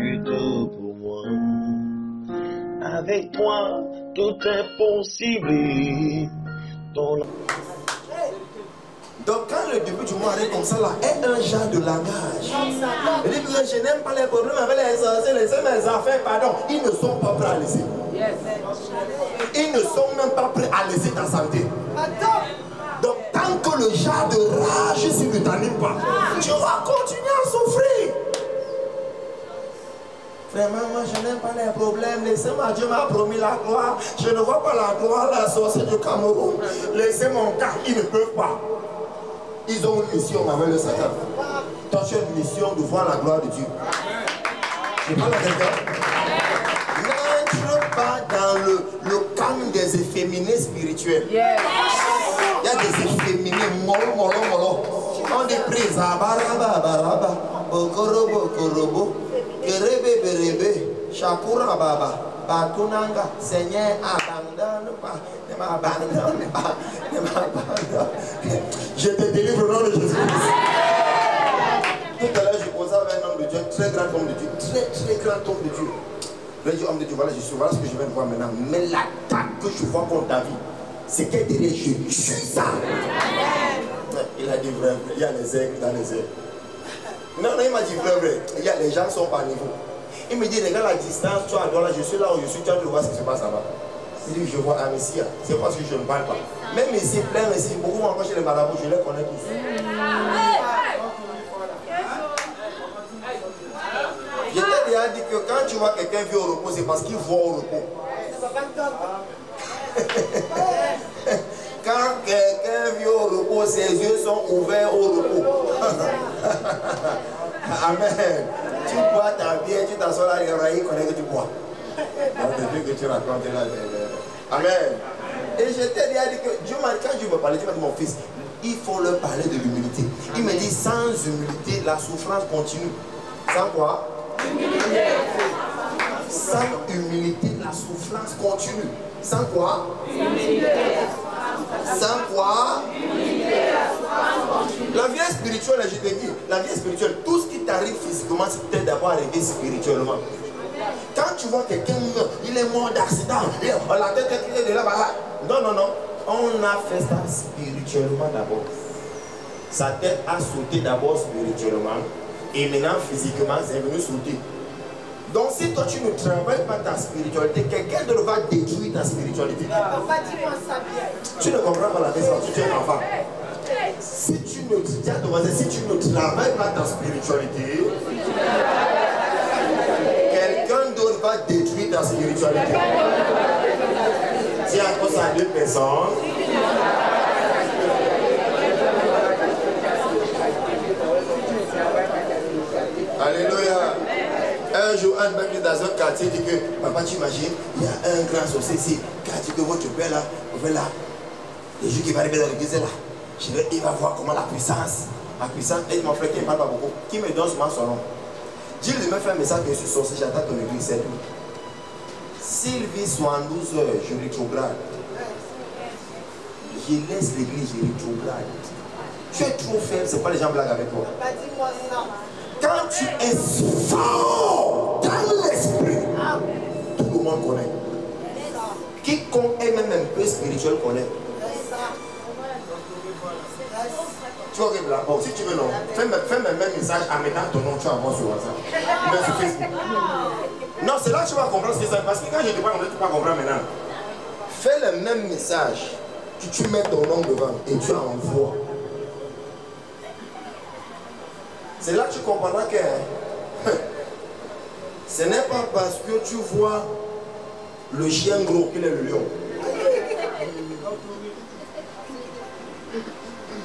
plus tôt pour moi. Avec toi, tout est possible. Donc quand le début du mot arrive comme ça là, est un genre de langage. Il dit que je n'aime pas les problèmes avec les anciens, mes enfants, pardon, ils ne sont pas prêts à laisser. Ils ne sont même pas prêts à laisser ta santé. Donc tant que le genre de rage si ne t'anime pas, tu vas continuer à souffrir. Vraiment, moi je n'aime pas les problèmes. Laissez-moi, Dieu m'a promis la gloire. Je ne vois pas la gloire, la sorcière du Cameroun. Laissez mon cas, ils ne peuvent pas. Ils ont une mission avec le Satan. Toi, tu as une mission de voir la gloire de Dieu. Je parle à quelqu'un. N'entre pas dans le camp des efféminés spirituels. Il y a des efféminés mollo. On dit prise à baraba, bokoro. Rebe berebe, Shakura Baba, Batunanga, Seigneur, abandonne pas, ne m'abandonne pas, ne m'abandonne. Je te délivre au nom de Jésus-Christ. Tout à l'heure, je posais avec un homme de Dieu, très grand homme de Dieu, très grand homme de Dieu. Je dis, homme de Dieu, voilà, je suis, voilà ce que je viens de voir maintenant. Mais l'attaque que je vois contre ta vie, c'est qu'elle dirait, je tue ça. Il a dit, vrai, il y a les aigles dans les airs. Non, il m'a dit, vrai, les gens sont pas à niveau. Il me dit, regarde la distance, toi, là, je suis là où je suis, toi, tu vois ce qui se passe là-bas. Il dit, je vois un messie, c'est parce que je ne parle pas. Même ici, plein messie, beaucoup m'ont chez les marabouts, je les connais tous. Je t'ai déjà dit que quand tu vois quelqu'un vivre au repos, c'est parce qu'il voit au repos. Quand quelqu'un vit au repos, ses yeux sont ouverts au repos. Amen. Tu bois ta bière, tu t'assois là, il connaît que tu bois. Donc, depuis que tu racontes là, amen. Et je t'ai déjà dit que Dieu m'a dit, quand Dieu me parlait, Dieu m'a dit, mon fils, il faut leur parler de l'humilité. Il me dit, sans humilité, la souffrance continue. Sans quoi? Humilité. Sans humilité, la souffrance continue. Sans quoi? Humilité. Sans quoi? La vie spirituelle, je te dis, la vie spirituelle, tout ce qui t'arrive physiquement, c'est peut-être d'avoir arrivé spirituellement. Quand tu vois quelqu'un, il est mort d'accident, la tête est là-bas. Non. On a fait ça spirituellement d'abord. Sa tête a sauté d'abord spirituellement. Et maintenant, physiquement, c'est venu sauter. Donc si toi tu ne travailles pas ta spiritualité, quelqu'un d'autre va détruire ta spiritualité. Tu ne comprends pas la question, tu es un enfant. Si tu ne travailles pas ta spiritualité, quelqu'un d'autre va détruire ta spiritualité. Tiens, on s'en deux personnes. Alléluia. Un jour, un mec dans un quartier dit que, papa, tu imagines, il y a un grand sorcier ici, quartier que votre père là, le jour qui va arriver dans l'église là, il va voir comment la puissance, et mon frère qui ne parle pas beaucoup, qui me donne souvent son nom. Dieu lui m'a fait un message que je suis sorcier, j'attends ton église, c'est tout. S'il vit 72 heures, je rétrograde. Je laisse l'église, je rétrograde. Tu es trop faible, c'est pas les gens blaguent avec toi. Papa, dis-moi ça. Quand tu es fort dans l'esprit, tout le monde connaît. Quiconque est même un peu spirituel connaît. Tu vois que là, bon, si tu veux, non. Fais même message en mettant ton nom, tu vas voir sur WhatsApp. Même sur Facebook. Non, c'est là que tu vas comprendre ce que c'est. Parce que quand je te parle, tu ne peux pas comprendre maintenant. Fais le même message, tu mets ton nom devant et tu envoies. C'est là que tu comprendras que ce n'est pas parce que tu vois le chien gros qu'il est le lion.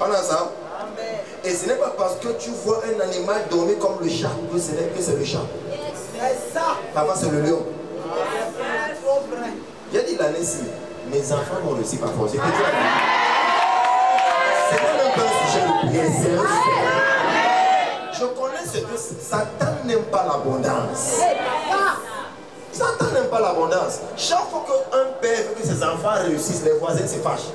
On a ça. Et ce n'est pas parce que tu vois un animal dormir comme le chat que c'est le chat. Papa, c'est le lion. J'ai dit l'année-ci, mes enfants m'ont réussi par force. C'est même pas un sujet de prière, c'est un sujet. Je connais ce que Satan n'aime pas l'abondance. Satan n'aime pas l'abondance. Chaque fois qu'un père veut que ses enfants réussissent, les voisins se fâchent.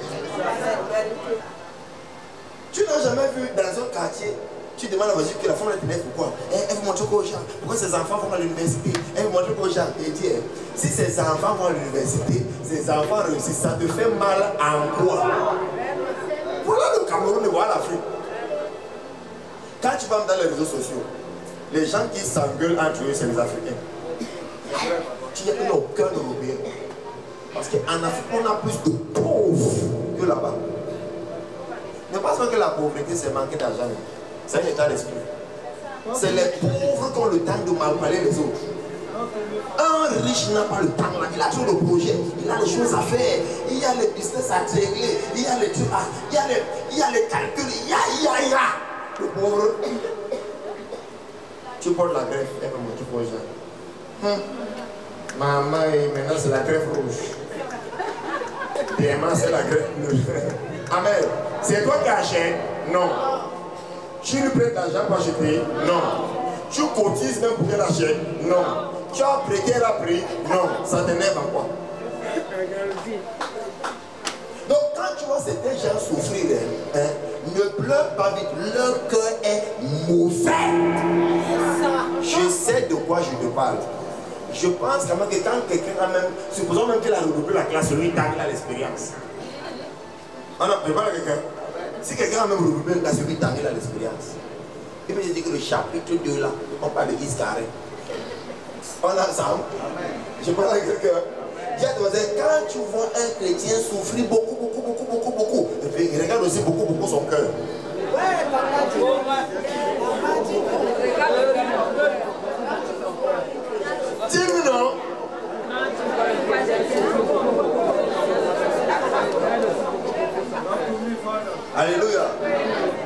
Tu n'as jamais vu dans un quartier Tu demandes à mesure que la femme la ténèbre, pourquoi? Elle veut montrer aux gens. Pourquoi ses enfants vont à l'université? Elle veut montrer aux gens. Et dire, si ses enfants vont à l'université, ses enfants réussissent, ça te fait mal en quoi? Voilà le Cameroun et voilà l'Afrique. Quand tu vas dans les réseaux sociaux, les gens qui s'engueulent entre eux, c'est les Africains. Tu n'y a aucun Européen. Parce qu'en Afrique, on a plus de pauvres que là-bas. Ne pense pas que la pauvreté, c'est manquer d'argent. C'est un état d'esprit. C'est les pauvres qui ont le temps de malparler les autres. Un riche n'a pas le temps. Il a toujours le projet, il a les choses à faire, il y a les business à régler, il y a les trucs, il y a les calculs, il y a. Le pauvre, tu portes la greffe, elle me montre pour les gens. Maman, maintenant c'est la greffe rouge. Demain c'est la greffe bleue. Amen. C'est toi qui achètes? Non. Tu lui prêtes l'argent pour acheter? Non. Tu cotises même pour qu'elle achète? Non. Tu as prêté, elle a pris? Non. Ça t'énerve à quoi? Donc quand tu vois ces deux gens souffrir, hein, ne pleure pas vite, leur cœur est mauvais. Je sais de quoi je te parle. Je pense quand même que quand quelqu'un a même, supposons même qu'il a redoublé la classe, lui, il a l'expérience. Ah non, je parle à quelqu'un. Si quelqu'un a même redoublé la classe, lui, il a l'expérience. Et puis je dis que le chapitre 2 là, on parle de 10 carrés. On a ça. Je parle à quelqu'un. J'ai demandé, quand tu vois un chrétien souffrir beaucoup, et puis il regarde aussi beaucoup son cœur. Ouais, papa, tu vois. Dis-moi non. Alléluia.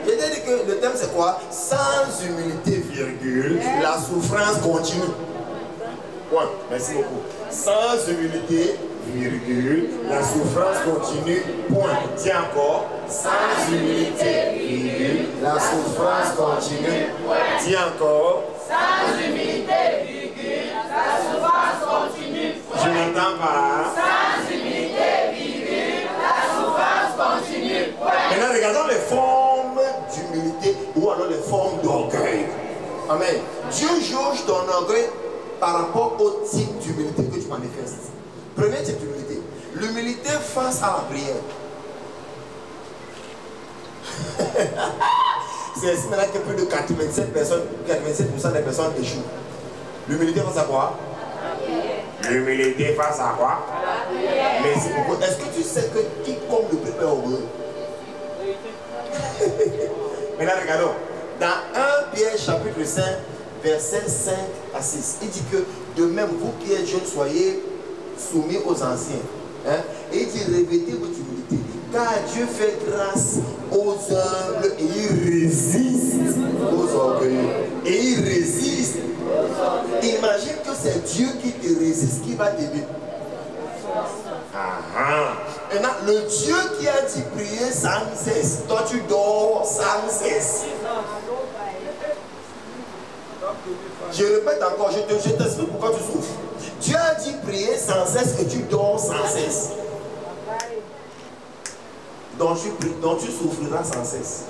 Je t'ai dit que le thème c'est quoi? Sans humilité, virgule, la souffrance continue. Ouais, merci beaucoup. Sans humilité, virgule, la souffrance continue, point. Dis encore. Sans humilité, virgule, la souffrance continue, point. Dis encore. Sans humilité, virgule, la souffrance continue, point. Je n'entends pas. Sans humilité, virgule, la souffrance continue, point. Maintenant, regardons les formes d'humilité ou alors les formes d'orgueil. Amen. Dieu juge ton orgueil par rapport au type d'humilité que tu manifestes. Premier type d'humilité, l'humilité face à la prière. C'est ici maintenant que plus de 87% des personnes échouent. L'humilité face à quoi? L'humilité face à quoi? Merci beaucoup. Est-ce que tu sais que quiconque le peuple est heureux? Maintenant regardons. Dans 1 Pierre chapitre 5, versets 5 à 6, il dit que de même vous qui êtes jeunes soyez soumis aux anciens. Hein? Et il dit revêtez votre humilité, car Dieu fait grâce aux humbles et il résiste aux orgueilleux. Et il résiste. Imagine que c'est Dieu qui te résiste, qui va t'aider. Maintenant, le Dieu qui a dit prier sans cesse, toi tu dors sans cesse. Je répète encore, je t'explique pourquoi tu souffres. Dieu a dit prier sans cesse et tu dors sans cesse. Donc tu souffriras sans cesse.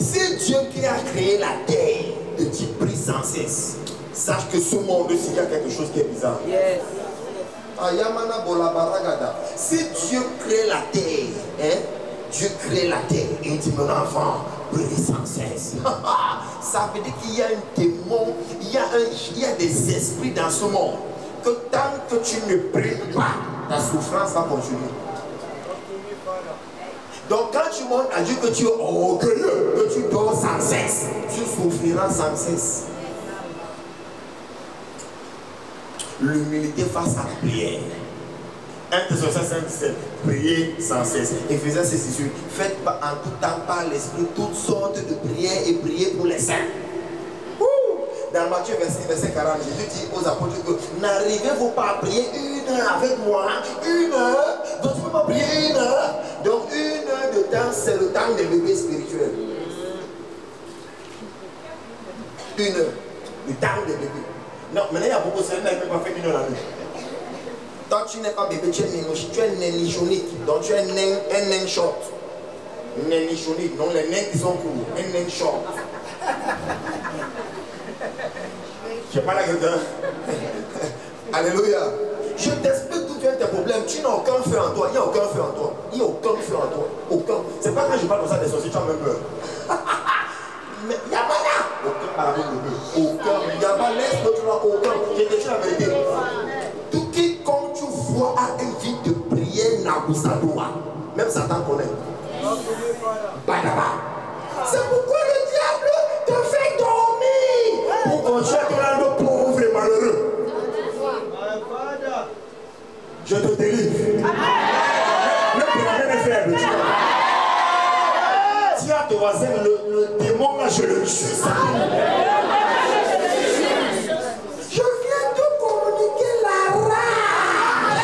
C'est Dieu qui a créé la terre et tu pries sans cesse. Sache que ce monde, s'il y a quelque chose qui est bizarre. Ayamana Bolabaragada. Si Dieu crée la terre, hein? Dieu crée la terre et il dit mon enfant. Sans cesse. Ça veut dire qu'il y a un démon, il y a des esprits dans ce monde. Que tant que tu ne pries pas, ta souffrance va continuer. Donc quand tu montes à Dieu que tu es orgueilleux, que tu dors sans cesse, tu souffriras sans cesse. L'humilité face à la prière. 1 Thessaloniciens 5, 17, priez sans cesse. Éphésiens 6, 18, faites en tout temps par l'esprit toutes sortes de prières et priez pour les saints. Dans Matthieu verset 40, Jésus dit aux apôtres que n'arrivez-vous pas à prier une heure avec moi? Une heure? Donc tu ne peux pas prier une heure? Donc une heure de temps, c'est le temps des bébés spirituels. Une heure. Le temps des bébés. Non, maintenant il y a beaucoup de ceux qui n'arrivent pas à faire une heure la nuit. Quand tu n'es pas bébé, tu es nénichonique, donc tu es un nain short. naine jaune, donc les naines qui sont courts, un naine short. Je n'ai pas la gueule. Alléluia. Je t'explique d'où viennent tes problèmes. Tu n'as aucun feu en toi. Il n'y a aucun feu en toi. Il n'y a aucun feu en toi. Aucun. C'est pas que je parle comme ça des sorciers, tu as même peur. Mais il n'y a pas là. Aucun pardon de Dieu. Aucun. Il n'y a pas l'est, l'autre là. Aucun. J'ai dit la vérité. Tout quiconque tu vois a une vie de prière n'abousadoua. Même Satan connaît. Badaba. C'est pourquoi le diable te fait dormir. Pour qu'on jette là le pauvre et malheureux. Je te délivre. Le problème est faible. Si à ton voisin, le démon là, je le tue. Je viens te communiquer la rage.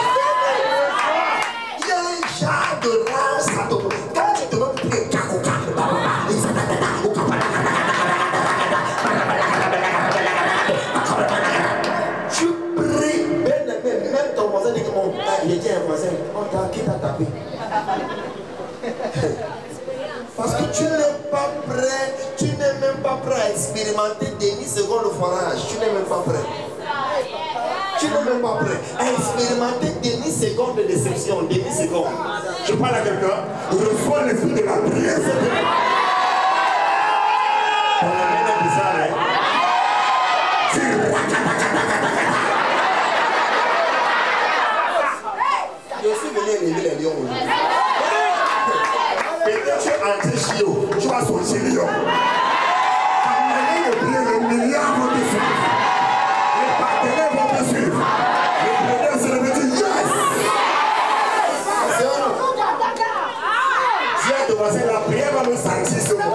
Il y a un genre de rage à ton. Quand tu te demandes de prier, tu pries, même ton voisin dit que mon voisin, on t'a qui t'a tapé. Parce que tu n'es pas prêt, tu n'es même pas prêt à expérimenter demi-seconde de forage. Tu n'es même pas prêt. Tu n'es même pas prêt à expérimenter demi-seconde de déception, demi-seconde. Je parle à quelqu'un, reçois le fruit de la prière. On a même bizarre, hein? Je suis venu élever les lions aujourd'hui. Peut-être tu es anti-chiot, tu as sorti lion. Amenez le billet, le milliard vont te suivre. Les partenaires vont te suivre. Les partenaires se lèvent yes. Dieu a devancé la prière, va me sentir ce mot.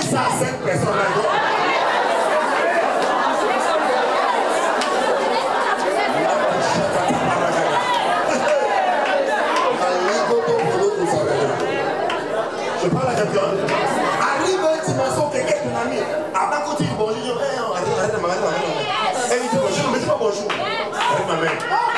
10 à 5 personnes là-dedans. Je parle à quelqu'un. Arrive une dimension, quelqu'un est ton ami. Avant qu'on dise bonjour, je dis, arrête ma mère. Elle dit bonjour, mais dis pas bonjour. Arrête ma mère.